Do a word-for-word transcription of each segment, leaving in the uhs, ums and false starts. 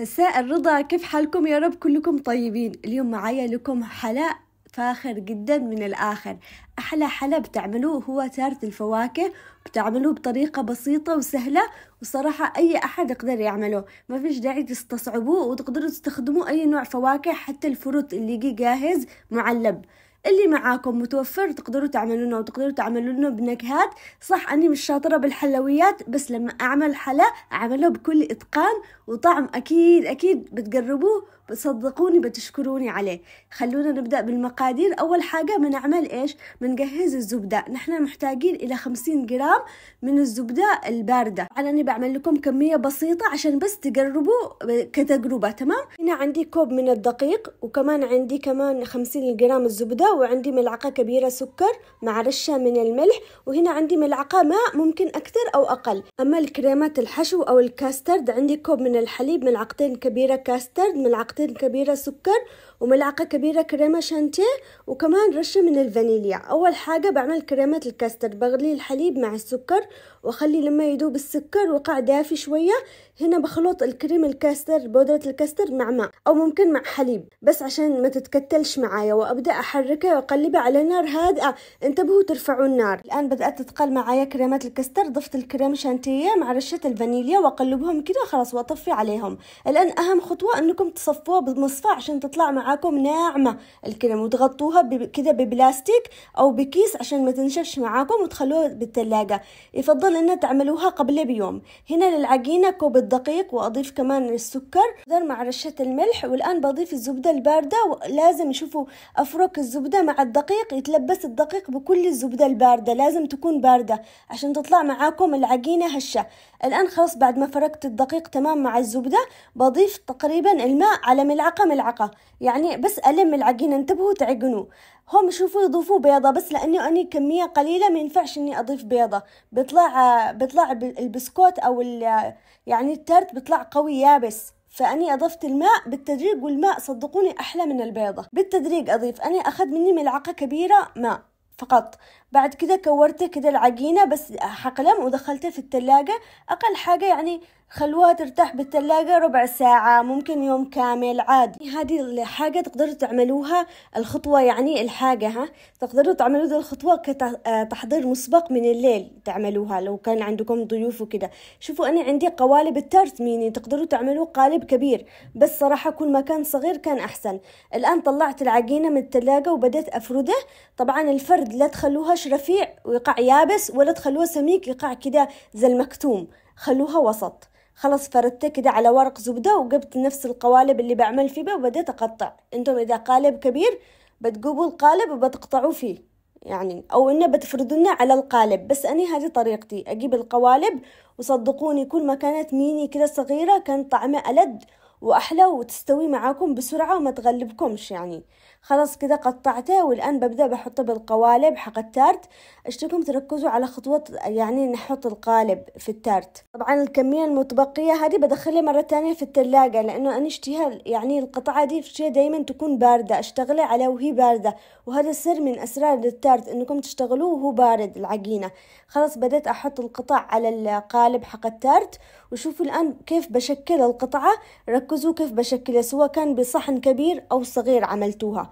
مساء الرضا، كيف حالكم؟ يا رب كلكم طيبين. اليوم معايا لكم حلا فاخر جدا من الآخر. أحلى حلا بتعملوه هو تارت الفواكه، بتعملوه بطريقة بسيطة وسهلة، وصراحة أي أحد يقدر يعمله، ما فيش داعي تستصعبوه، وتقدروا تستخدموا أي نوع فواكه، حتى الفروت اللي يجي جاهز معلب اللي معاكم متوفر تقدروا تعملونه، وتقدروا تعملونه بنكهات. صح أني مش شاطرة بالحلويات، بس لما أعمل حلا أعمله بكل إتقان وطعم أكيد أكيد بتجربوه، بتصدقوني بتشكروني عليه. خلونا نبدأ بالمقادير. أول حاجة بنعمل إيش؟ بنجهز الزبدة. نحن محتاجين إلى خمسين جرام من الزبدة الباردة. أنا أني بعمل لكم كمية بسيطة عشان بس تجربوا كتجربة، تمام؟ هنا عندي كوب من الدقيق، وكمان عندي كمان خمسين جرام الزبدة، وعندي ملعقة كبيرة سكر مع رشة من الملح، وهنا عندي ملعقة ماء، ممكن أكثر أو أقل. أما الكريمات الحشو أو الكاسترد، عندي كوب من الحليب، ملعقتين كبيرة كاسترد، ملعقتين كبيرة سكر، وملعقة كبيرة كريمة شانتيه، وكمان رشة من الفانيليا. أول حاجة بعمل كريمة الكاسترد، بغلي الحليب مع السكر وأخلي لما يدوب السكر وقع دافي شوية. هنا بخلط الكريم الكاسترد، بودرة الكاسترد، مع ماء أو ممكن مع حليب، بس عشان ما تتكتلش معايا، وأبدأ أحركها وأقلبها على نار هادئة. انتبهوا ترفعوا النار. الآن بدأت تتقل معايا كريمة الكاسترد، ضفت الكريم شانتيه مع رشة الفانيليا وأقلبهم كده خلاص وأطفي عليهم. الآن أهم خطوة أنكم تصفوها بالمصفى عشان تطلع مع معاكم ناعمة الكريم، وتغطوها كده ببلاستيك أو بكيس عشان ما تنشفش معاكم، وتخلوها بالثلاجة. يفضل إن تعملوها قبل بيوم. هنا للعجينة كوب الدقيق، وأضيف كمان السكر مع رشة الملح، والآن بضيف الزبدة الباردة. ولازم شوفوا أفرك الزبدة مع الدقيق، يتلبس الدقيق بكل الزبدة الباردة، لازم تكون باردة عشان تطلع معاكم العجينة هشة. الآن خلاص بعد ما فركت الدقيق تمام مع الزبدة، بضيف تقريبا الماء على ملعقة ملعقة، يعني بس ألم العجينة. انتبهوا تعجنوا. هم شوفوا يضيفوا بيضة، بس لأنه أني كمية قليلة ما ينفعش إني أضيف بيضة، بيطلع بيطلع البسكوت أو يعني التارت بيطلع قوي يابس، فأني أضفت الماء بالتدريج، والماء صدقوني أحلى من البيضة. بالتدريج أضيف. أنا أخذ مني ملعقة كبيرة ماء فقط. بعد كده كورت كده العجينة بس حقلم، ودخلتها في الثلاجة أقل حاجة، يعني خلوها ترتاح بالثلاجة ربع ساعة، ممكن يوم كامل عادي. هذه الحاجة تقدروا تعملوها الخطوة، يعني الحاجة ها تقدروا تعملوا ذي الخطوة كتحضير مسبق من الليل، تعملوها لو كان عندكم ضيوف وكده. شوفوا أنا عندي قوالب التارت ميني، تقدروا تعملوا قالب كبير، بس صراحة كل ما كان صغير كان أحسن. الآن طلعت العجينة من الثلاجة وبدأت أفرده. طبعا الفرد لا تخلوهاش رفيع ويقع يابس، ولا تخلوها سميك يقع كده زي المكتوم، خلوها وسط. خلاص فردته كده على ورق زبدة، وجبت نفس القوالب اللي بعمل فيها وبدأت أقطع. انتم إذا قالب كبير بتجيبوا القالب وبتقطعوا فيه يعني، أو إنه بتفردونه على القالب، بس أنا هذه طريقتي أجيب القوالب، وصدقوني كل ما كانت ميني كده صغيرة كان طعمها ألد وأحلى، وتستوي معاكم بسرعة وما تغلبكمش يعني. خلاص كده قطعته، والآن ببدأ بحطه بالقوالب حق التارت. اشتكم تركزوا على خطوة يعني نحط القالب في التارت. طبعا الكمية المتبقية هذه بدخلها مرة تانية في الثلاجة، لأنه أنا اشتيها يعني القطعة دي اشتيها دايما تكون باردة، اشتغلها على وهي باردة، وهذا السر من أسرار التارت أنكم تشتغلوه وهو بارد العجينة. خلاص بدأت أحط القطع على القالب حق التارت، وشوفوا الآن كيف بشكل القطعة، ركزوا كيف بشكلها، سواء كان بصحن كبير أو صغير عملتوها.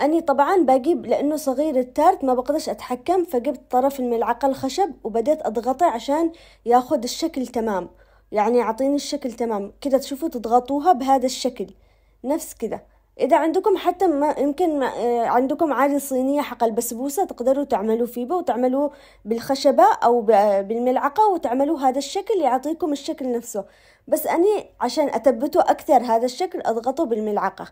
أني طبعا بجيب لأنه صغير التارت ما بقدرش أتحكم، فجبت طرف الملعقة الخشب وبدأت أضغطه عشان ياخد الشكل تمام، يعني يعطيني الشكل تمام كده. تشوفوا تضغطوها بهذا الشكل نفس كده. إذا عندكم حتى ما يمكن ما عندكم عادي صينية حق البسبوسة، تقدروا تعملوا فيها وتعملوا بالخشبة أو بالملعقة وتعملوا هذا الشكل، يعطيكم الشكل نفسه. بس أني عشان أثبته أكثر هذا الشكل أضغطه بالملعقة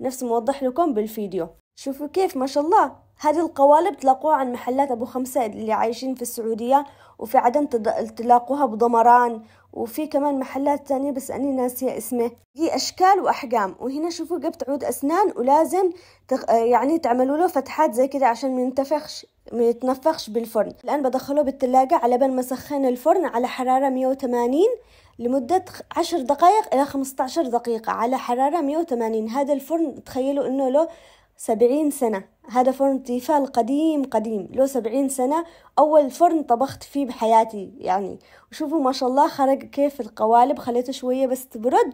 نفس موضح لكم بالفيديو. شوفوا كيف ما شاء الله. هذه القوالب تلاقوها عن محلات أبو خمسة اللي عايشين في السعودية، وفي عدن تلاقوها بضمران، وفي كمان محلات تانية بس أنا ناسية اسمه. هي أشكال وأحجام. وهنا شوفوا جبت عود أسنان، ولازم يعني تعملوا له فتحات زي كده عشان ما ينتفخش ما يتنفخش بالفرن. الآن بدخله بالثلاجة على بال ما سخن الفرن على حرارة مية وثمانين لمدة عشر دقائق إلى خمسة عشر دقيقة على حرارة مية وثمانين. هذا الفرن تخيلوا إنه له سبعين سنة، هذا فرن تيفال قديم قديم له سبعين سنة، أول فرن طبخت فيه بحياتي يعني. وشوفوا ما شاء الله خرج كيف القوالب، خليته شوية بس تبرد،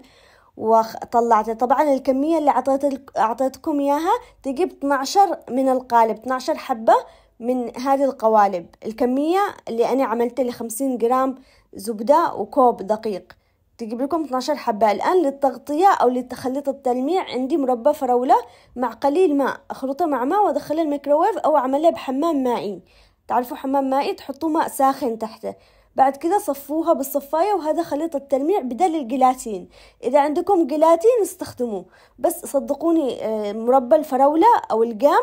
وطلعته. طبعا الكمية اللي عطيت اعطيتكم اياها تجيب اثني عشر من القالب، اثني عشر حبة من هذه القوالب. الكمية اللي انا عملت لي خمسين جرام زبدة وكوب دقيق، تجيب لكم اثني عشر حبة. الآن للتغطية أو للتخليط التلميع عندي مربى فراولة مع قليل ماء، أخلطه مع ماء وأدخله الميكروويف أو أعمله بحمام مائي. تعرفوا حمام مائي تحطوا ماء ساخن تحته، بعد كده صفوها بالصفاية، وهذا خليط التلميع بدل الجيلاتين. إذا عندكم جيلاتين استخدموه، بس صدقوني مربى الفراولة أو الجام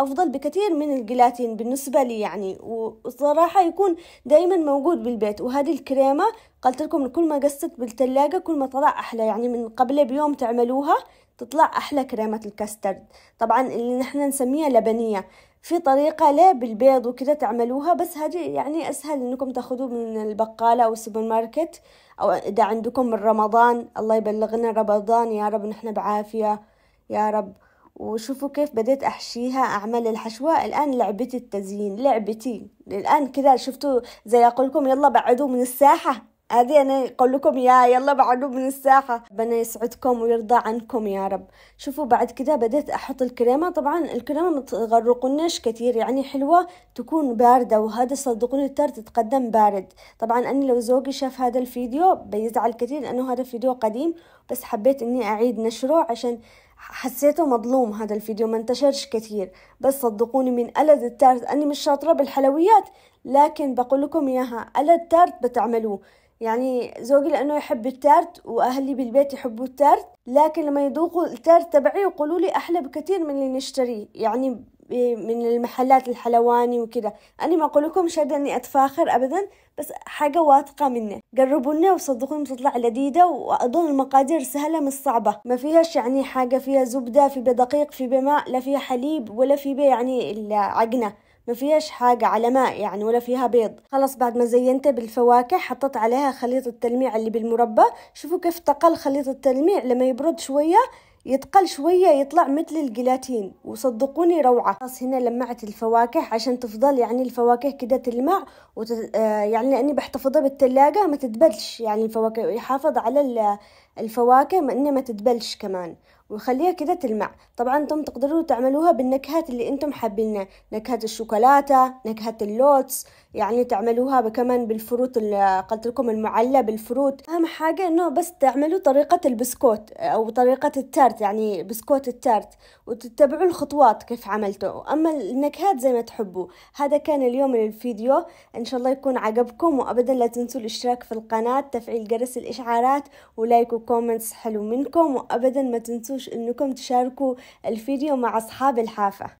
أفضل بكثير من الجيلاتين بالنسبة لي يعني، وصراحة يكون دايما موجود بالبيت. وهذه الكريمة قلت لكم كل ما قست بالثلاجة كل ما طلع أحلى، يعني من قبل بيوم تعملوها تطلع أحلى كريمة الكاسترد. طبعا اللي نحن نسميها لبنية، في طريقة ليه بالبيض وكده تعملوها، بس هذه يعني أسهل إنكم تأخذوه من البقالة أو السوبر ماركت، أو إذا عندكم من رمضان. الله يبلغنا رمضان يا رب، نحن بعافية يا رب. وشوفوا كيف بديت أحشيها، أعمل الحشوة. الآن لعبتي التزيين، لعبتي الآن كذا. شفتوا زي أقولكم يلا بعدوا من الساحة، هذه أنا أقول لكم يا يلا بعدوا من الساحة. ربنا يسعدكم ويرضى عنكم يا رب. شوفوا بعد كده بديت أحط الكريمة. طبعا الكريمة ما تغرقناش كثير، يعني حلوة تكون باردة، وهذا صدقوني التر تتقدم بارد. طبعا أنا لو زوجي شاف هذا الفيديو بيزعل كثير لأنه هذا فيديو قديم، بس حبيت إني أعيد نشره عشان حسيته مظلوم، هذا الفيديو ما انتشرش كثير. بس صدقوني من ألد التارت، أني مش شاطرة بالحلويات لكن بقول لكم إياها، ألد تارت بتعملوه. يعني زوجي لأنه يحب التارت وأهلي بالبيت يحبوا التارت، لكن لما يذوقوا التارت تبعي يقولوا لي أحلى بكثير من اللي نشتريه يعني من المحلات الحلواني وكذا. أنا ما أقول لكم شهد أني أتفاخر أبدا، بس حاجة واثقة مني. جربونا وصدقوني بتطلع لذيذة، وأظن المقادير سهلة مش صعبة، ما فيهاش يعني حاجة فيها زبدة، في بدقيق، في بماء، لا فيها حليب ولا في بي يعني العجنة، ما فيهاش حاجة على ماء يعني ولا فيها بيض. خلاص بعد ما زينتها بالفواكه حطت عليها خليط التلميع اللي بالمربى. شوفوا كيف تقل خليط التلميع، لما يبرد شوية يتقل شوية يطلع مثل الجيلاتين، وصدقوني روعة. خلاص هنا لمعت الفواكه عشان تفضل يعني الفواكه كده تلمع وتت... آه يعني لأني بحتفظها بالثلاجة ما تتبلش، يعني الفواكه يحافظ على الفواكه ما إنها ما تتبلش كمان، ويخليها كده تلمع. طبعا انتم تقدروا تعملوها بالنكهات اللي انتم حابينها، نكهة الشوكولاتة، نكهة اللوتس، يعني تعملوها كمان بالفروت اللي قلت لكم المعلّى بالفروت. اهم حاجة انه بس تعملوا طريقة البسكوت او طريقة التارت، يعني بسكوت التارت، وتتبعوا الخطوات كيف عملته، اما النكهات زي ما تحبوا. هذا كان اليوم الفيديو، ان شاء الله يكون عجبكم، وابدا لا تنسوا الاشتراك في القناة، تفعيل جرس الاشعارات، ولايك وكومنتس حلو منكم، وابدا ما تنسوا انكم تشاركوا الفيديو مع اصحاب الحافة.